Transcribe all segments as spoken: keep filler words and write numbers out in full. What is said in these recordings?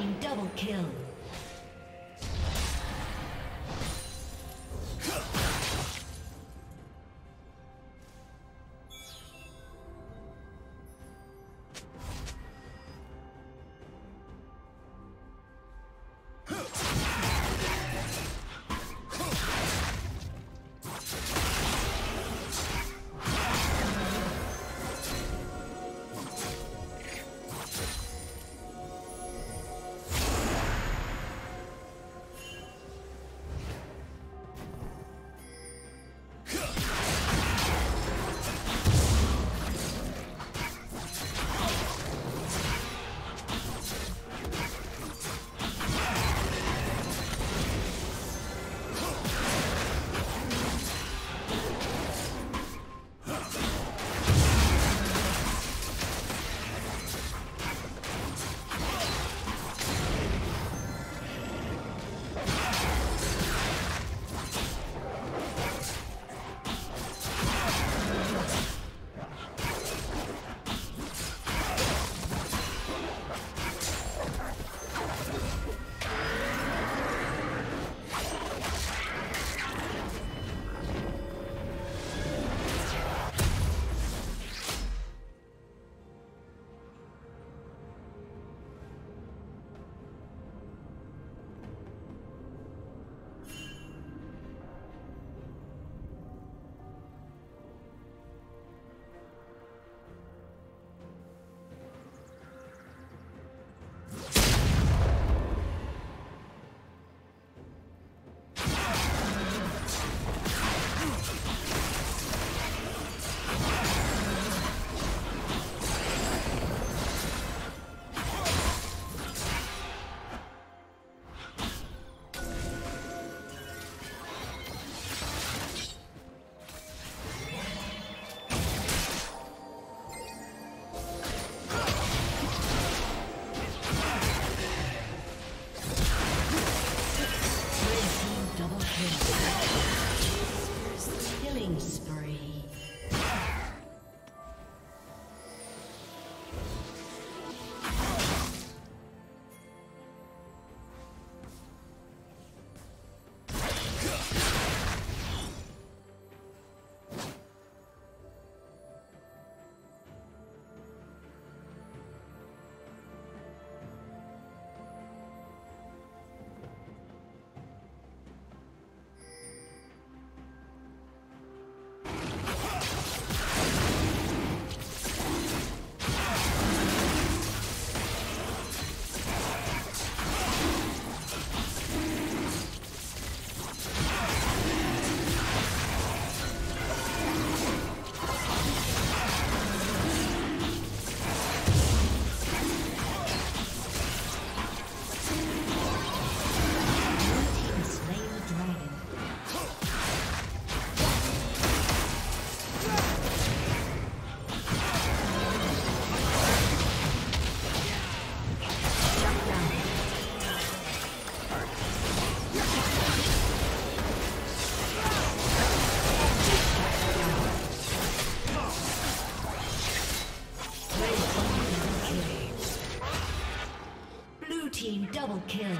team double kill. Double kill.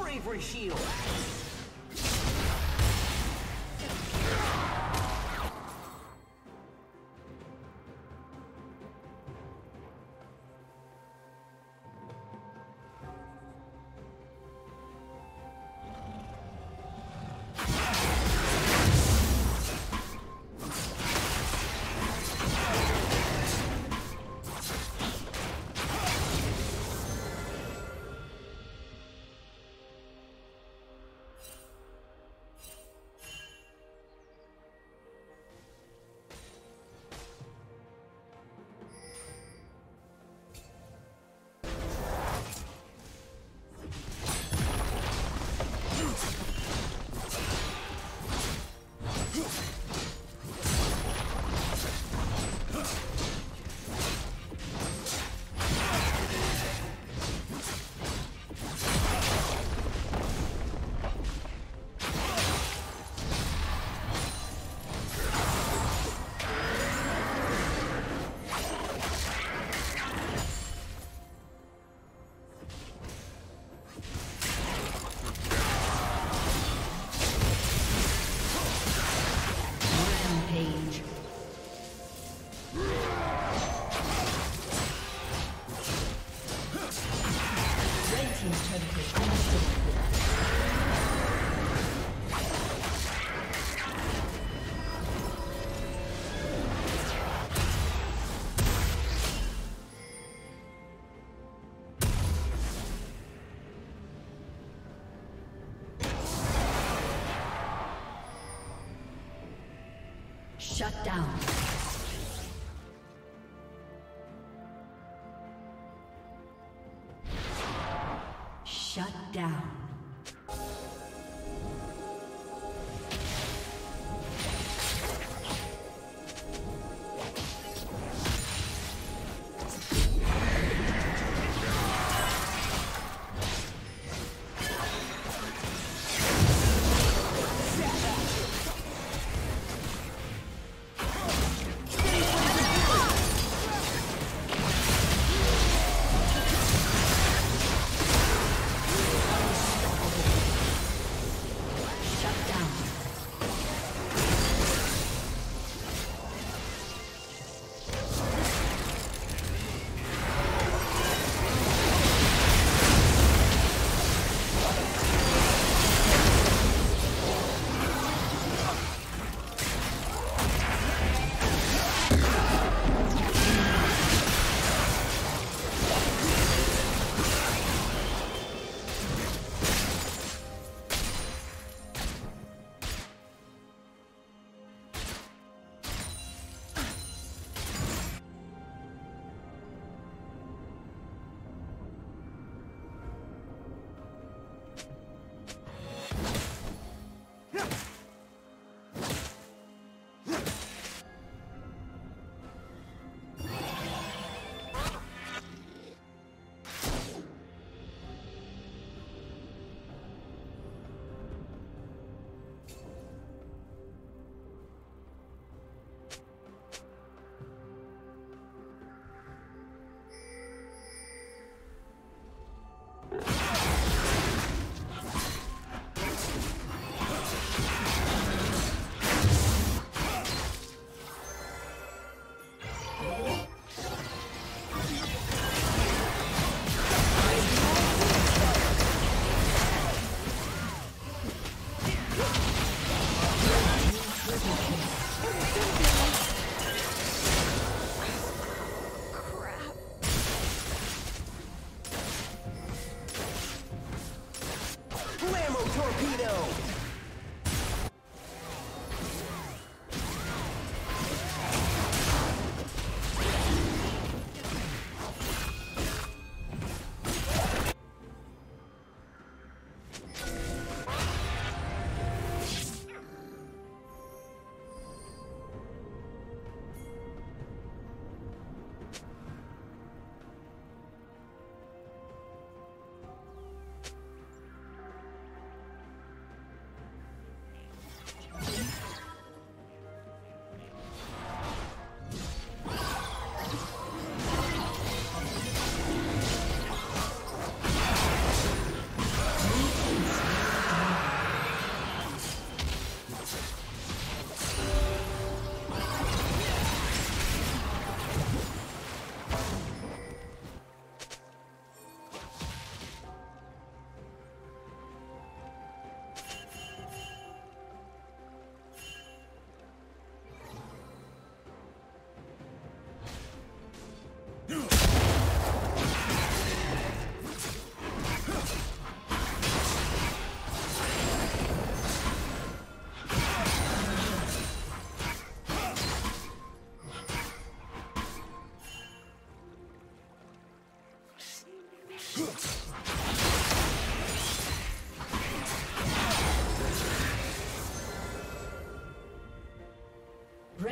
Bravery Shield! Shut down. Shut down.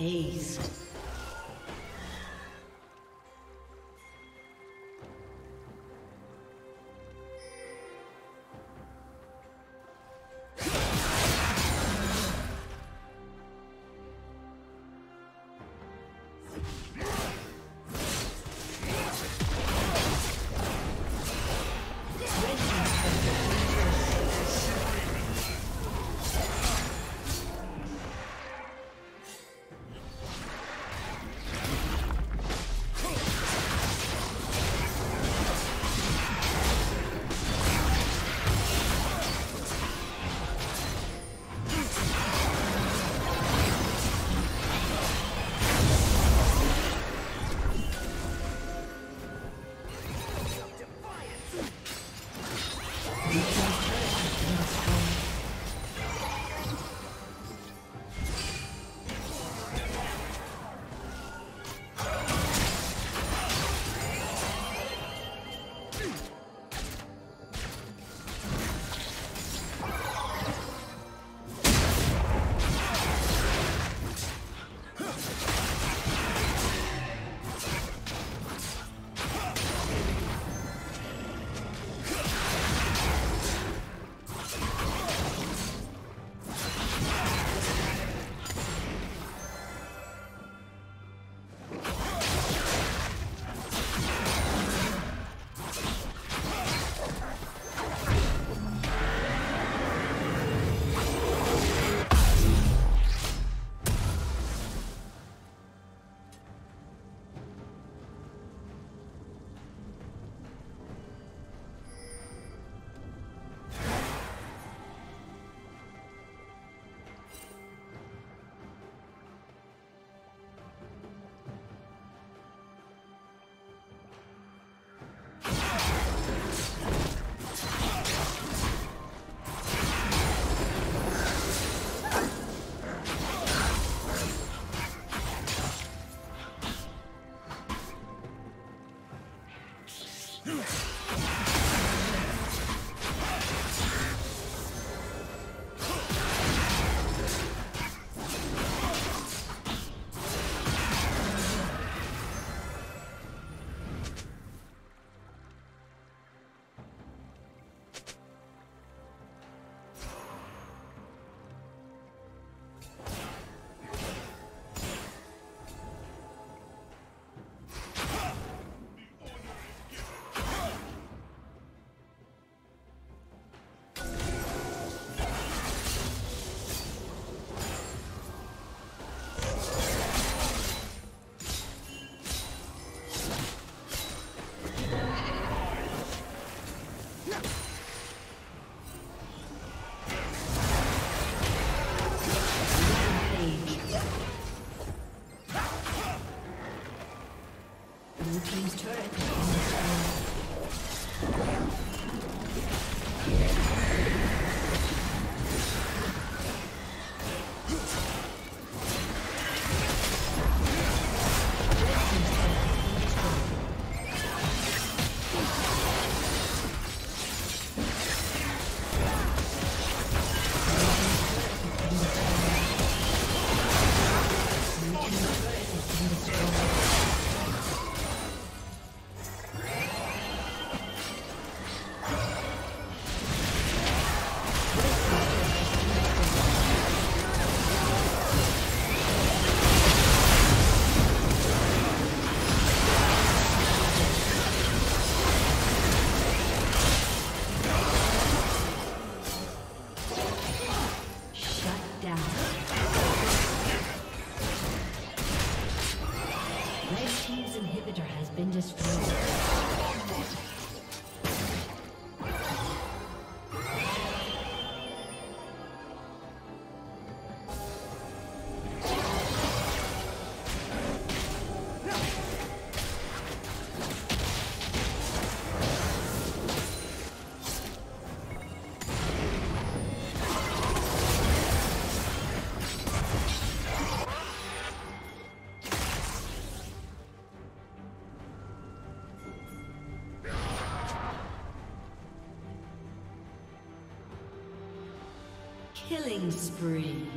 Ace. Inhibitor has been destroyed. Killing spree.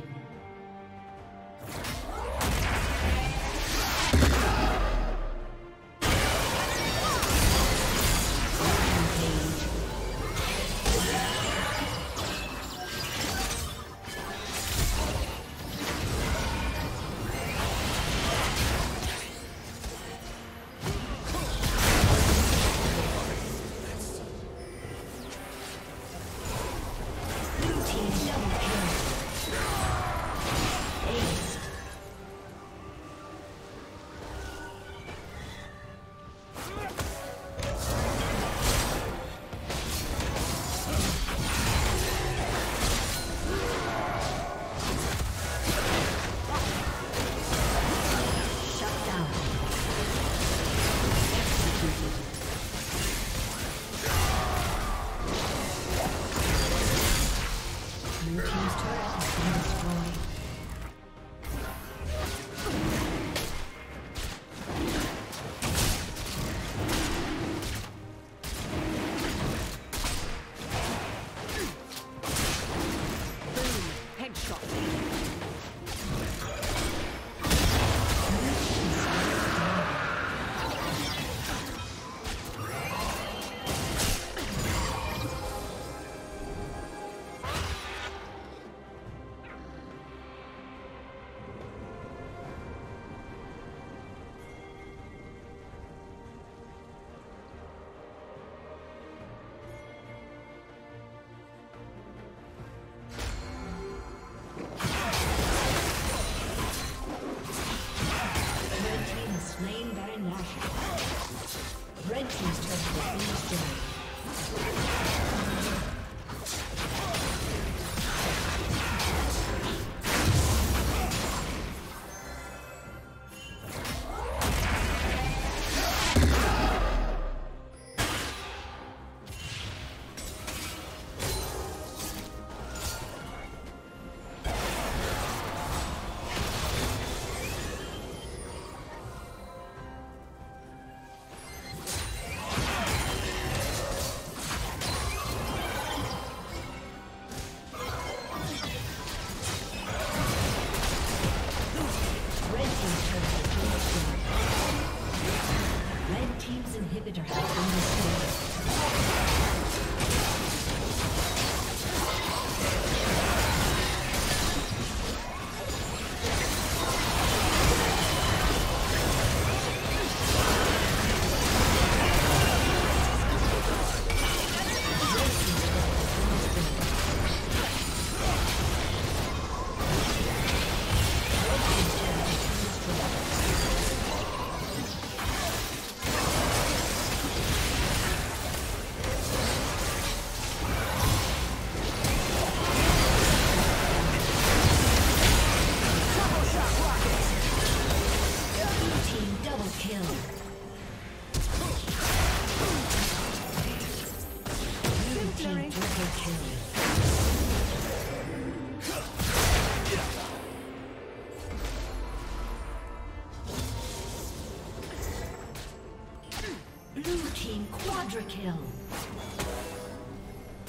Kill.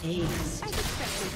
Ace. As expected.